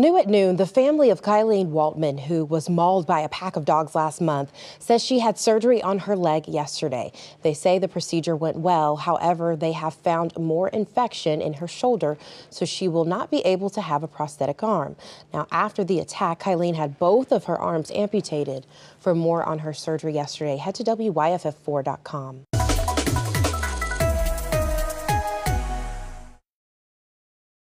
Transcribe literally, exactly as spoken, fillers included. New at noon, the family of Kylene Waltman, who was mauled by a pack of dogs last month, says she had surgery on her leg yesterday. They say the procedure went well. However, they have found more infection in her shoulder, so she will not be able to have a prosthetic arm. Now, after the attack, Kylene had both of her arms amputated. For more on her surgery yesterday, head to w y f f four dot com.